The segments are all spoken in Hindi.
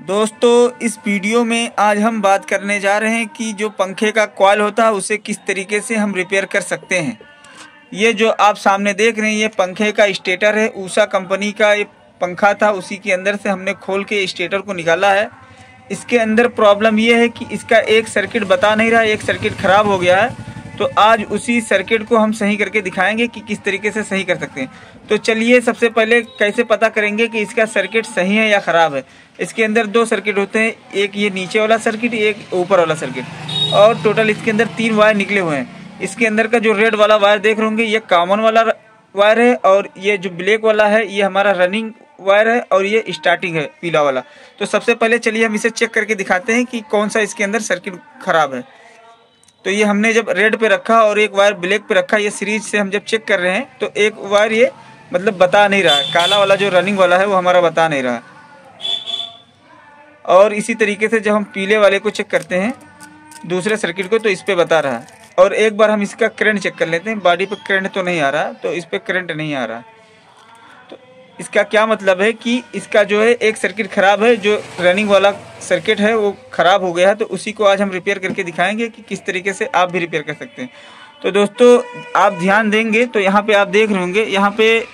दोस्तों, इस वीडियो में आज हम बात करने जा रहे हैं कि जो पंखे का कॉइल होता है उसे किस तरीके से हम रिपेयर कर सकते हैं। ये जो आप सामने देख रहे हैं ये पंखे का स्टेटर है। ऊषा कंपनी का ये पंखा था, उसी के अंदर से हमने खोल के स्टेटर को निकाला है। इसके अंदर प्रॉब्लम ये है कि इसका एक सर्किट बता नहीं रहा, एक सर्किट ख़राब हो गया है। तो आज उसी सर्किट को हम सही करके दिखाएंगे कि किस तरीके से सही कर सकते हैं। तो चलिए सबसे पहले कैसे पता करेंगे कि इसका सर्किट सही है या ख़राब है। इसके अंदर दो सर्किट होते हैं, एक ये नीचे वाला सर्किट, एक ऊपर वाला सर्किट, और टोटल इसके अंदर तीन वायर निकले हुए हैं। इसके अंदर का जो रेड वाला वायर देख रहे होंगे ये कॉमन वाला वायर है, और ये जो ब्लैक वाला है ये हमारा रनिंग वायर है, और ये स्टार्टिंग है पीला वाला। तो सबसे पहले चलिए हम इसे चेक करके दिखाते हैं कि कौन सा इसके अंदर सर्किट खराब है। तो ये हमने जब रेड पे रखा और एक वायर ब्लैक पे रखा, ये सीरीज से हम जब चेक कर रहे हैं तो एक वायर ये मतलब बता नहीं रहा है, काला वाला जो रनिंग वाला है वो हमारा बता नहीं रहा। और इसी तरीके से जब हम पीले वाले को चेक करते हैं दूसरे सर्किट को तो इस पर बता रहा है। और एक बार हम इसका करंट चेक कर लेते हैं, बॉडी पर करंट तो नहीं आ रहा, तो इस पर करंट नहीं आ रहा। इसका क्या मतलब है कि इसका जो है एक सर्किट ख़राब है, जो रनिंग वाला सर्किट है वो ख़राब हो गया है। तो उसी को आज हम रिपेयर करके दिखाएंगे कि किस तरीके से आप भी रिपेयर कर सकते हैं। तो दोस्तों आप ध्यान देंगे तो यहाँ पे आप देख रहे होंगे यहाँ पे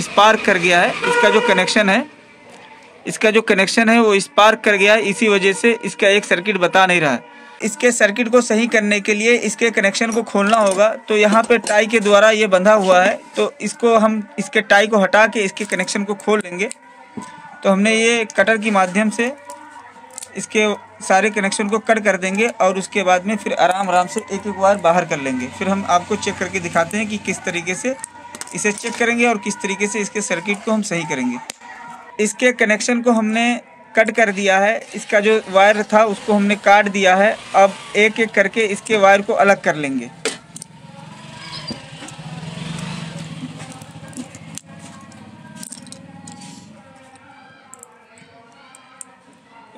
स्पार्क कर गया है। इसका जो कनेक्शन है वो स्पार्क कर गया है, इसी वजह से इसका एक सर्किट बता नहीं रहा है। इसके सर्किट को सही करने के लिए इसके कनेक्शन को खोलना होगा। तो यहाँ पे टाई के द्वारा ये बंधा हुआ है, तो इसको हम इसके टाई को हटा के इसके कनेक्शन को खोल लेंगे। तो हमने ये कटर के माध्यम से इसके सारे कनेक्शन को कट कर देंगे और उसके बाद में फिर आराम से एक एक वायर बाहर कर लेंगे। फिर हम आपको चेक करके दिखाते हैं कि किस तरीके से इसे चेक करेंगे और किस तरीके से इसके सर्किट को हम सही करेंगे। इसके कनेक्शन को हमने कट कर दिया है, इसका जो वायर था उसको हमने काट दिया है। अब एक एक करके इसके वायर को अलग कर लेंगे।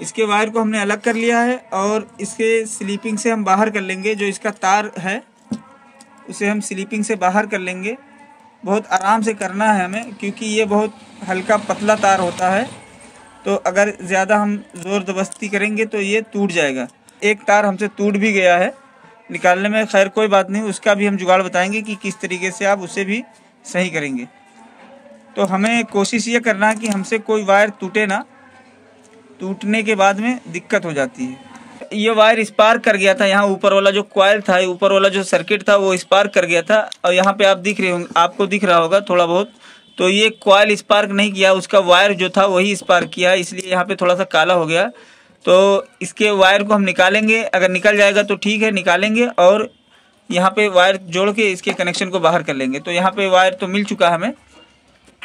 इसके वायर को हमने अलग कर लिया है और इसके स्लीपिंग से हम बाहर कर लेंगे। जो इसका तार है उसे हम स्लीपिंग से बाहर कर लेंगे। बहुत आराम से करना है हमें, क्योंकि ये बहुत हल्का पतला तार होता है, तो अगर ज़्यादा हम ज़ोर दबस्ती करेंगे तो ये टूट जाएगा। एक तार हमसे टूट भी गया है निकालने में, खैर कोई बात नहीं, उसका भी हम जुगाड़ बताएंगे कि किस तरीके से आप उसे भी सही करेंगे। तो हमें कोशिश ये करना कि हमसे कोई वायर टूटे ना, टूटने के बाद में दिक्कत हो जाती है। ये वायर स्पार्क कर गया था, यहाँ ऊपर वाला जो कॉइल था, ऊपर वाला जो सर्किट था वो स्पार्क कर गया था। और यहाँ पे आप दिख रहे होंगे, आपको दिख रहा होगा थोड़ा बहुत, तो ये कॉइल स्पार्क नहीं किया, उसका वायर जो था वही स्पार्क किया, इसलिए यहाँ पे थोड़ा सा काला हो गया। तो इसके वायर को हम निकालेंगे, अगर निकल जाएगा तो ठीक है, निकालेंगे और यहाँ पे वायर जोड़ के इसके कनेक्शन को बाहर कर लेंगे। तो यहाँ पे वायर तो मिल चुका है हमें,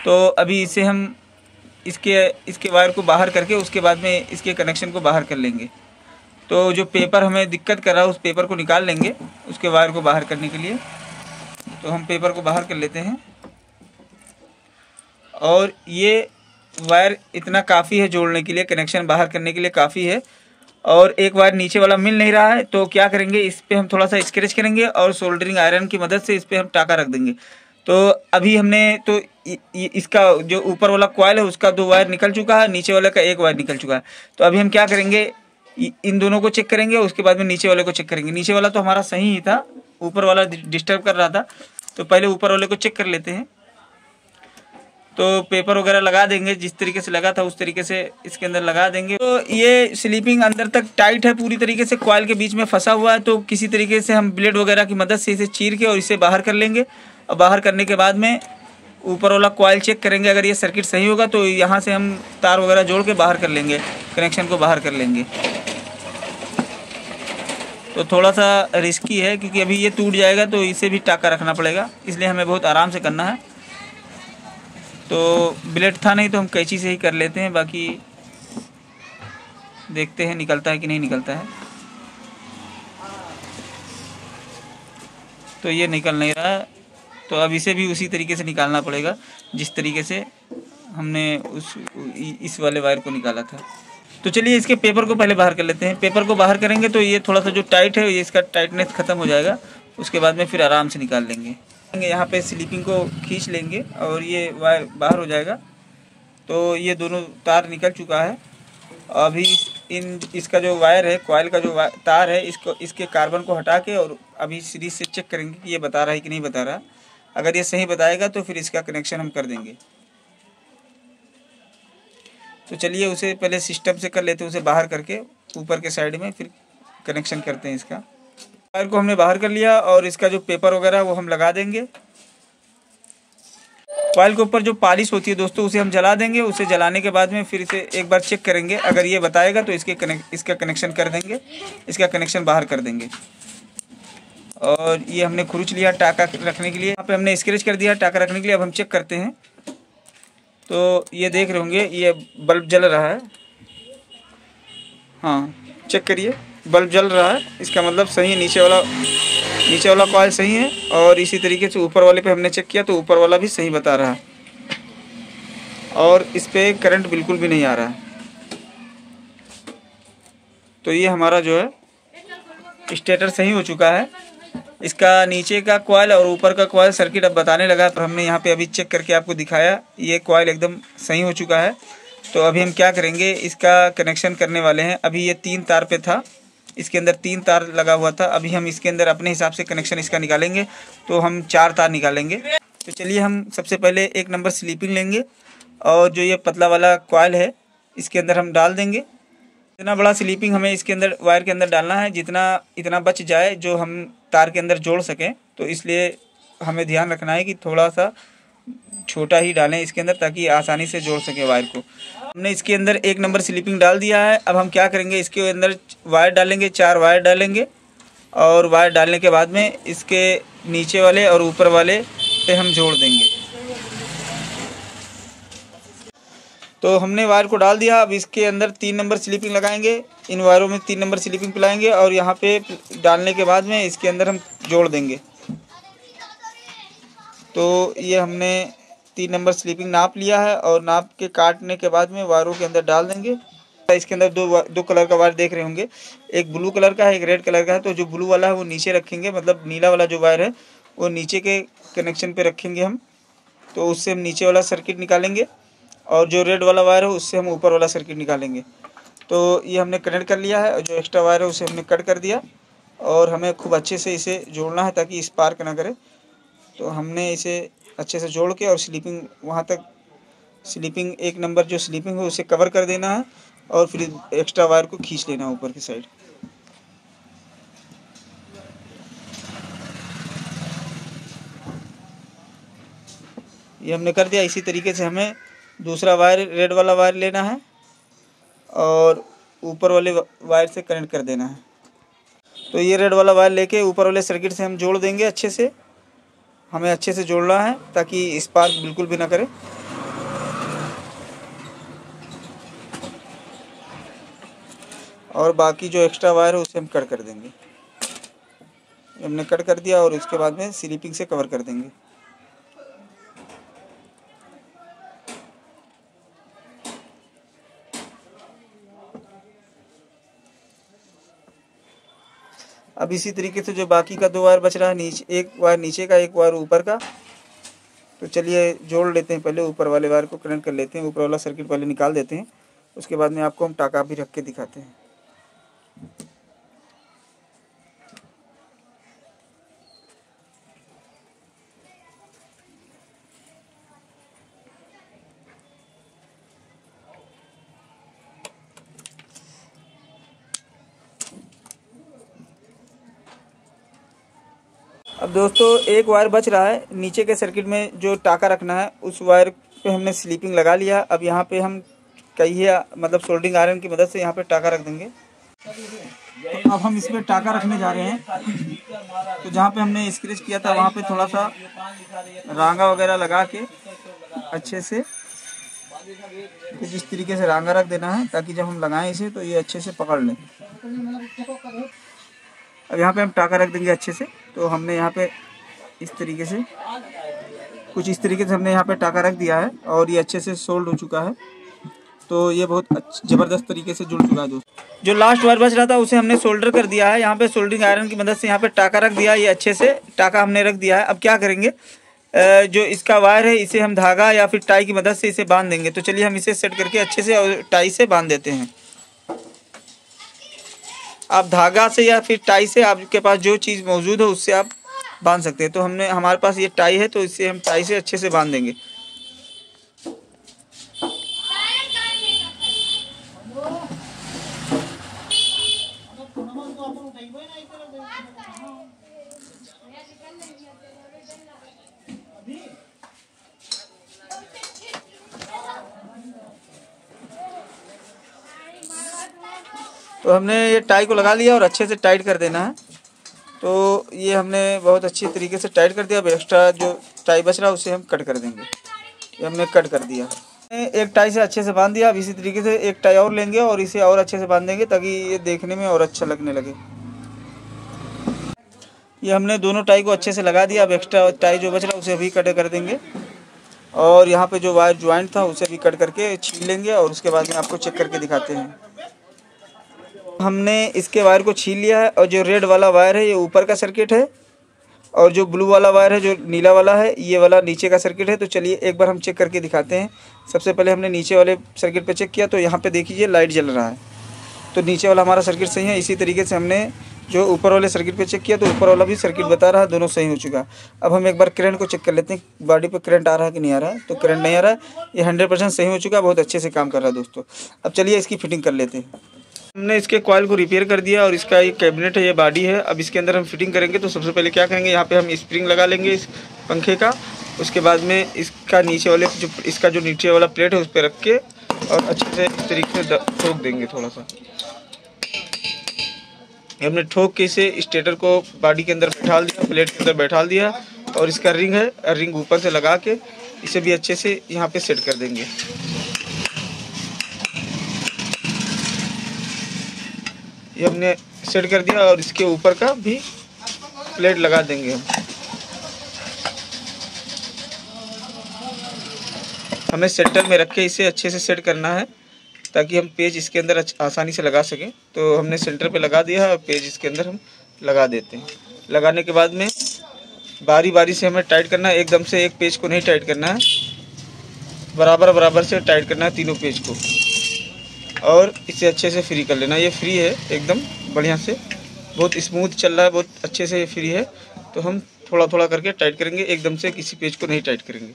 तो अभी इसे हम इसके वायर को बाहर करके उसके बाद में इसके कनेक्शन को बाहर कर लेंगे। तो जो पेपर हमें दिक्कत कर रहा है उस पेपर को निकाल लेंगे उसके वायर को बाहर करने के लिए। तो हम पेपर को बाहर कर लेते हैं और ये वायर इतना काफ़ी है जोड़ने के लिए, कनेक्शन बाहर करने के लिए काफ़ी है। और एक वायर नीचे वाला मिल नहीं रहा है, तो क्या करेंगे, इस पर हम थोड़ा सा स्क्रैच करेंगे और सोल्डरिंग आयरन की मदद से इस पर हम टाका रख देंगे। तो अभी हमने तो इसका जो ऊपर वाला कॉइल है उसका दो वायर निकल चुका है, नीचे वाले का एक वायर निकल चुका है। तो अभी हम क्या करेंगे, इन दोनों को चेक करेंगे, उसके बाद में नीचे वाले को चेक करेंगे। नीचे वाला तो हमारा सही ही था, ऊपर वाला डिस्टर्ब कर रहा था, तो पहले ऊपर वाले को चेक कर लेते हैं। तो पेपर वगैरह लगा देंगे, जिस तरीके से लगा था उस तरीके से इसके अंदर लगा देंगे। तो ये स्लीपिंग अंदर तक टाइट है, पूरी तरीके से कॉइल के बीच में फंसा हुआ है, तो किसी तरीके से हम ब्लेड वगैरह की मदद से इसे चीर के और इसे बाहर कर लेंगे। और बाहर करने के बाद में ऊपर वाला कॉइल चेक करेंगे, अगर ये सर्किट सही होगा तो यहाँ से हम तार वगैरह जोड़ के बाहर कर लेंगे, कनेक्शन को बाहर कर लेंगे। तो थोड़ा सा रिस्की है क्योंकि अभी ये टूट जाएगा तो इसे भी टाका रखना पड़ेगा, इसलिए हमें बहुत आराम से करना है। तो ब्लेड था नहीं तो हम कैंची से ही कर लेते हैं, बाकी देखते हैं निकलता है कि नहीं निकलता है। तो ये निकल नहीं रहा, तो अब इसे भी उसी तरीके से निकालना पड़ेगा जिस तरीके से हमने इस वाले वायर को निकाला था। तो चलिए इसके पेपर को पहले बाहर कर लेते हैं। पेपर को बाहर करेंगे तो ये थोड़ा सा जो टाइट है ये इसका टाइटनेस ख़त्म हो जाएगा, उसके बाद में फिर आराम से निकाल लेंगे। यहाँ पे स्लीपिंग को खींच लेंगे और ये वायर बाहर हो जाएगा। तो ये दोनों तार निकल चुका है, अभी इसका जो वायर है, कॉइल का जो तार है, इसको इसके कार्बन को हटा के और अभी सीरीज से चेक करेंगे कि ये बता रहा है कि नहीं बता रहा। अगर ये सही बताएगा तो फिर इसका कनेक्शन हम कर देंगे। तो चलिए उसे पहले सिस्टम से कर लेते हैं, उसे बाहर करके ऊपर के साइड में फिर कनेक्शन करते हैं। इसका वायर को हमने बाहर कर लिया और इसका जो पेपर वगैरह वो हम लगा देंगे। कॉइल के ऊपर जो पॉलिश होती है दोस्तों उसे हम जला देंगे। उसे जलाने के बाद में फिर इसे एक बार चेक करेंगे, अगर ये बताएगा तो इसका कनेक्शन कर देंगे, इसका कनेक्शन बाहर कर देंगे। और ये हमने खुरुच लिया टाका रखने के लिए, यहाँ पे हमने स्क्रैच कर दिया टाका रखने के लिए। अब हम चेक करते हैं तो ये देख रहे होंगे ये बल्ब जल रहा है। हाँ चेक करिए, बल्ब जल रहा है, इसका मतलब सही है, नीचे वाला कॉइल सही है। और इसी तरीके से ऊपर वाले पे हमने चेक किया तो ऊपर वाला भी सही बता रहा है और इस पर करंट बिल्कुल भी नहीं आ रहा है। तो ये हमारा जो है स्टेटर सही हो चुका है। इसका नीचे का कॉइल और ऊपर का कॉइल सर्किट अब बताने लगा। तो हमने यहाँ पे अभी चेक करके आपको दिखाया, ये कॉइल एकदम सही हो चुका है। तो अभी हम क्या करेंगे, इसका कनेक्शन करने वाले हैं। अभी ये 3 तार पे था, इसके अंदर 3 तार लगा हुआ था। अभी हम इसके अंदर अपने हिसाब से कनेक्शन इसका निकालेंगे, तो हम 4 तार निकालेंगे। तो चलिए हम सबसे पहले 1 नंबर स्लीपिंग लेंगे और जो ये पतला वाला कॉइल है इसके अंदर हम डाल देंगे। इतना बड़ा स्लीपिंग हमें इसके अंदर वायर के अंदर डालना है जितना इतना बच जाए जो हम तार के अंदर जोड़ सकें। तो इसलिए हमें ध्यान रखना है कि थोड़ा सा छोटा ही डालें इसके अंदर ताकि आसानी से जोड़ सके वायर को। हमने इसके अंदर 1 नंबर स्लीपिंग डाल दिया है। अब हम क्या करेंगे, इसके अंदर वायर डालेंगे, 4 वायर डालेंगे। और वायर डालने के बाद में इसके नीचे वाले और ऊपर वाले पे हम जोड़ देंगे। तो हमने वायर को डाल दिया। अब इसके अंदर 3 नंबर स्लीपिंग लगाएंगे, इन वायरों में 3 नंबर स्लीपिंग पिलाएंगे और यहाँ पे डालने के बाद में इसके अंदर हम जोड़ देंगे। तो ये हमने 3 नंबर स्लीपिंग नाप लिया है और नाप के काटने के बाद में वायरों के अंदर डाल देंगे। इसके अंदर दो कलर का वायर देख रहे होंगे, एक ब्लू कलर का है, एक रेड कलर का है। तो जो ब्लू वाला है वो नीचे रखेंगे, मतलब नीला वाला जो वायर है वो नीचे के कनेक्शन पे रखेंगे हम। तो उससे हम नीचे वाला सर्किट निकालेंगे और जो रेड वाला वायर है उससे हम ऊपर वाला सर्किट निकालेंगे। तो ये हमने कनेक्ट कर लिया है और जो एक्स्ट्रा वायर है उसे हमने कट कर दिया और हमें खूब अच्छे से इसे जोड़ना है ताकि स्पार्क ना करे। तो हमने इसे अच्छे से जोड़ के और स्लीपिंग वहाँ तक स्लीपिंग 1 नंबर जो स्लीपिंग है उसे कवर कर देना है और फिर एक्स्ट्रा वायर को खींच लेना है ऊपर की साइड। ये हमने कर दिया। इसी तरीके से हमें दूसरा वायर रेड वाला वायर लेना है और ऊपर वाले वायर से कनेक्ट कर देना है। तो ये रेड वाला वायर लेके ऊपर वाले सर्किट से हम जोड़ देंगे। अच्छे से हमें अच्छे से जोड़ना है ताकि स्पार्क बिल्कुल भी ना करे। और बाकी जो एक्स्ट्रा वायर है उसे हम कट कर देंगे। हमने कट कर दिया और उसके बाद में स्लीपिंग से कवर कर देंगे। अब इसी तरीके से जो बाकी का 2 वायर बच रहा है, एक वायर नीचे का, एक वायर ऊपर का। तो चलिए जोड़ लेते हैं, पहले ऊपर वाले वायर को कनेक्ट कर लेते हैं, ऊपर वाला सर्किट पहले निकाल देते हैं, उसके बाद में आपको हम टाका भी रख के दिखाते हैं। अब दोस्तों 1 वायर बच रहा है, नीचे के सर्किट में जो टाका रखना है उस वायर पे हमने स्लीपिंग लगा लिया। अब यहाँ पे हम कहिए मतलब सोल्डरिंग आयरन की मदद से यहाँ पे टाका रख देंगे। तो अब हम इस पे टाका रखने जा रहे हैं। तो जहाँ पे हमने स्क्रैच किया था वहाँ पे थोड़ा सा रांगा वगैरह लगा के अच्छे से कुछ इस तरीके से रांगा रख देना है ताकि जब हम लगाएं इसे तो ये अच्छे से पकड़ लें। अब यहाँ पे हम टाका रख देंगे अच्छे से। तो हमने यहाँ पे कुछ इस तरीके से हमने यहाँ पे टाका रख दिया है और ये अच्छे से सोल्ड हो चुका है। तो ये बहुत ज़बरदस्त तरीके से जुड़ चुका है दोस्तों। जो लास्ट वायर बच रहा था उसे हमने सोल्डर कर दिया है। यहाँ पे सोल्डरिंग आयरन की मदद से यहाँ पे टाका रख दिया है, ये अच्छे से टाका हमने रख दिया है। अब क्या करेंगे, जो इसका वायर है इसे हम धागा या फिर टाई की मदद से इसे बांध देंगे। तो चलिए हम इसे सेट करके अच्छे से और टाई से बांध देते हैं। आप धागा से या फिर टाई से आपके पास जो चीज़ मौजूद है उससे आप बांध सकते हैं। तो हमने हमारे पास ये टाई है तो इससे हम टाई से अच्छे से बांध देंगे। तो हमने ये टाई को लगा लिया और अच्छे से टाइट कर देना है। तो ये हमने बहुत अच्छी तरीके से टाइट कर दिया। अब एक्स्ट्रा जो टाई बच रहा है उसे हम कट कर देंगे। ये हमने कट कर दिया, एक टाई से अच्छे से बांध दिया। अब इसी तरीके से एक टाई और लेंगे और इसे और अच्छे से बांध देंगे ताकि ये देखने में और अच्छा लगने लगे। ये हमने दोनों टाई को अच्छे से लगा दिया। अब एक्स्ट्रा टाई जो बच रहा है उसे भी कट कर देंगे और यहाँ पे जो वायर ज्वाइंट था उसे भी कट करके छील लेंगे और उसके बाद में आपको चेक करके दिखाते हैं। हमने इसके वायर को छील लिया है और जो रेड वाला वायर है ये ऊपर का सर्किट है और जो ब्लू वाला वायर है जो नीला वाला है ये वाला नीचे का सर्किट है। तो चलिए एक बार हम चेक करके दिखाते हैं। सबसे पहले हमने नीचे वाले सर्किट पे चेक किया तो यहाँ पे देखिए लाइट जल रहा है तो नीचे वाला हमारा सर्किट सही है। इसी तरीके से हमने जो ऊपर वाले सर्किट पर चेक किया तो ऊपर वाला भी सर्किट बता रहा है, दोनों सही हो चुका। अब हम एक बार करंट को चेक कर लेते हैं, बॉडी पर करंट आ रहा है कि नहीं आ रहा है। तो करंट नहीं आ रहा है, ये 100% सही हो चुका, बहुत अच्छे से काम कर रहा है दोस्तों। अब चलिए इसकी फिटिंग कर लेते हैं। हमने इसके कॉइल को रिपेयर कर दिया और इसका ये कैबिनेट है, ये बॉडी है। अब इसके अंदर हम फिटिंग करेंगे। तो सबसे पहले क्या करेंगे, यहाँ पे हम स्प्रिंग लगा लेंगे इस पंखे का। उसके बाद में इसका नीचे वाले जो इसका जो नीचे वाला प्लेट है उस पर रख के और अच्छे से इस तरीके से ठोक देंगे। थोड़ा सा हमने ठोक के इसे स्टेटर को बॉडी के अंदर बैठा दिया, प्लेट के अंदर बैठा दिया और इसका रिंग है, रिंग ऊपर से लगा के इसे भी अच्छे से यहाँ पर सेट कर देंगे। ये हमने सेट कर दिया और इसके ऊपर का भी प्लेट लगा देंगे। हमें सेटर में रख के इसे अच्छे से सेट करना है ताकि हम पेज इसके अंदर आसानी से लगा सकें। तो हमने सेंटर पे लगा दिया है और पेज इसके अंदर हम लगा देते हैं। लगाने के बाद में बारी बारी से हमें टाइट करना है, एकदम से एक पेज को नहीं टाइट करना है, बराबर बराबर से टाइट करना है तीनों पेज को और इसे अच्छे से फ्री कर लेना। ये फ्री है एकदम बढ़िया से, बहुत स्मूथ चल रहा है, बहुत अच्छे से फ्री है। तो हम थोड़ा थोड़ा करके टाइट करेंगे, एकदम से किसी पेज को नहीं टाइट करेंगे।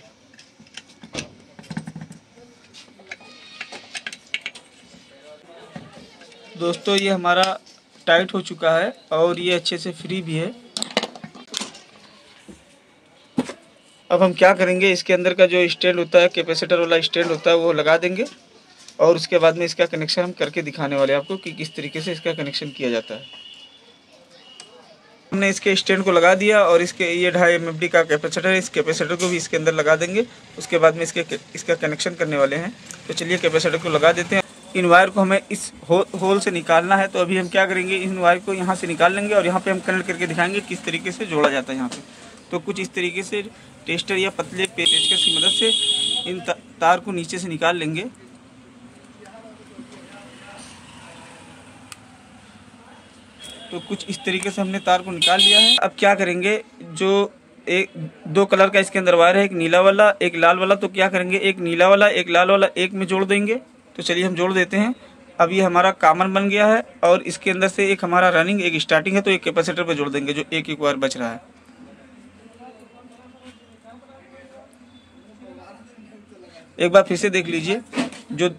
दोस्तों ये हमारा टाइट हो चुका है और ये अच्छे से फ्री भी है। अब हम क्या करेंगे, इसके अंदर का जो स्टैंड होता है, कैपेसिटर वाला स्टैंड होता है, वो लगा देंगे और उसके बाद में इसका कनेक्शन हम करके दिखाने वाले हैं आपको कि किस तरीके से इसका कनेक्शन किया जाता है। हमने इसके स्टैंड को लगा दिया और इसके ये 2.5 एमएफडी का कैपेसिटर है, इस कैपेसिटर को भी इसके अंदर लगा देंगे। उसके बाद में इसका कनेक्शन करने वाले हैं। तो चलिए कैपेसिटर को लगा देते हैं। इन वायर को हमें इस होल से निकालना है। तो अभी हम क्या करेंगे, इन वायर को यहाँ से निकाल लेंगे और यहाँ पर हम कनेक्ट करके दिखाएंगे किस तरीके से जोड़ा जाता है यहाँ पर। तो कुछ इस तरीके से टेस्टर या पतले पेचकस की मदद से इन तार को नीचे से निकाल लेंगे। तो कुछ इस तरीके से हमने तार को निकाल लिया है। अब क्या करेंगे, जो एक दो कलर का इसके अंदर वायर है, एक नीला वाला एक लाल वाला। तो क्या करेंगे, एक नीला वाला एक लाल वाला एक में जोड़ देंगे। तो चलिए हम जोड़ देते हैं। अब ये हमारा कॉमन बन गया है और इसके अंदर से एक हमारा रनिंग एक स्टार्टिंग है तो एक कैपेसिटर पर जोड़ देंगे जो एक वायर बच रहा है। एक बार फिर से देख लीजिए, जो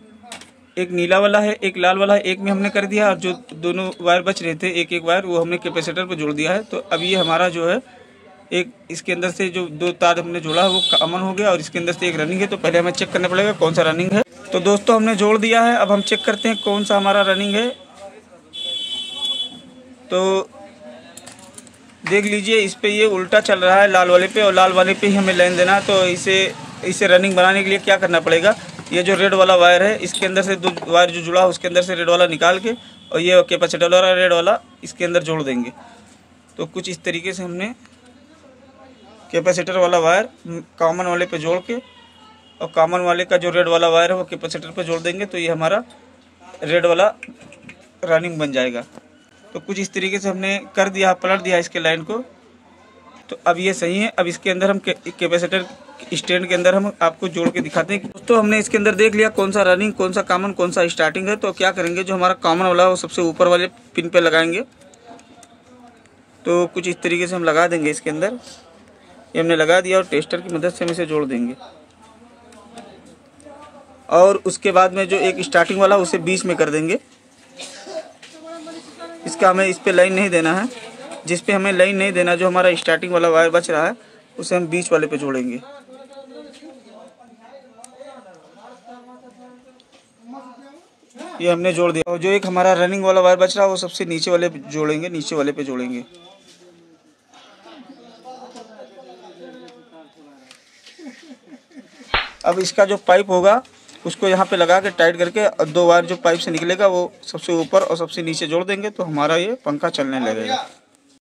एक नीला वाला है एक लाल वाला है एक में हमने कर दिया और जो दोनों वायर बच रहे थे एक एक वायर वो हमने कैपेसिटर पर जोड़ दिया है। तो अब ये हमारा जो है एक इसके अंदर से जो दो तार हमने जोड़ा है वो कॉमन हो गया और इसके अंदर से एक रनिंग है। तो पहले हमें चेक करना पड़ेगा कौन सा रनिंग है। तो दोस्तों हमने जोड़ दिया है, अब हम चेक करते हैं कौन सा हमारा रनिंग है। तो देख लीजिए इस पर ये उल्टा चल रहा है लाल वाले पे और लाल वाले पे ही हमें लाइन देना। तो इसे रनिंग बनाने के लिए क्या करना पड़ेगा, ये जो रेड वाला वायर है इसके अंदर से दो वायर जो जुड़ा है उसके अंदर से रेड वाला निकाल के और ये कैपेसिटर वाला रेड वाला इसके अंदर जोड़ देंगे। तो कुछ इस तरीके से हमने कैपेसिटर वाला वायर कॉमन वाले पे जोड़ के और कॉमन वाले का जो रेड वाला वायर है वो कैपेसिटर पे जोड़ देंगे। तो ये हमारा रेड वाला रनिंग बन जाएगा। तो कुछ इस तरीके से हमने कर दिया, पलट दिया इसके लाइन को। तो अब ये सही है। अब इसके अंदर हम कैपेसिटर स्टैंड के अंदर हम आपको जोड़ के दिखाते हैं। दोस्तों हमने इसके अंदर देख लिया कौन सा रनिंग, कौन सा कॉमन, कौन सा स्टार्टिंग है। तो क्या करेंगे, जो हमारा कॉमन वाला वो सबसे ऊपर वाले पिन पे लगाएंगे। तो कुछ इस तरीके से हम लगा देंगे इसके अंदर। ये हमने लगा दिया और टेस्टर की मदद से हम इसे जोड़ देंगे। और उसके बाद में जो एक स्टार्टिंग वाला उसे बीच में कर देंगे। इसका हमें इस पर लाइन नहीं देना है, जिस पे हमें लाइन नहीं देना, जो हमारा स्टार्टिंग वाला वायर बच रहा है उसे हम बीच वाले पे जोड़ेंगे। ये हमने जोड़ दिया। और जो एक हमारा रनिंग वाला वायर बच रहा है वो सबसे नीचे वाले पे जोड़ेंगे, नीचे वाले पे जोड़ेंगे। अब इसका जो पाइप होगा उसको यहाँ पे लगा के टाइट करके दो वायर जो पाइप से निकलेगा वो सबसे ऊपर और सबसे नीचे जोड़ देंगे। तो हमारा ये पंखा चलने लगेगा।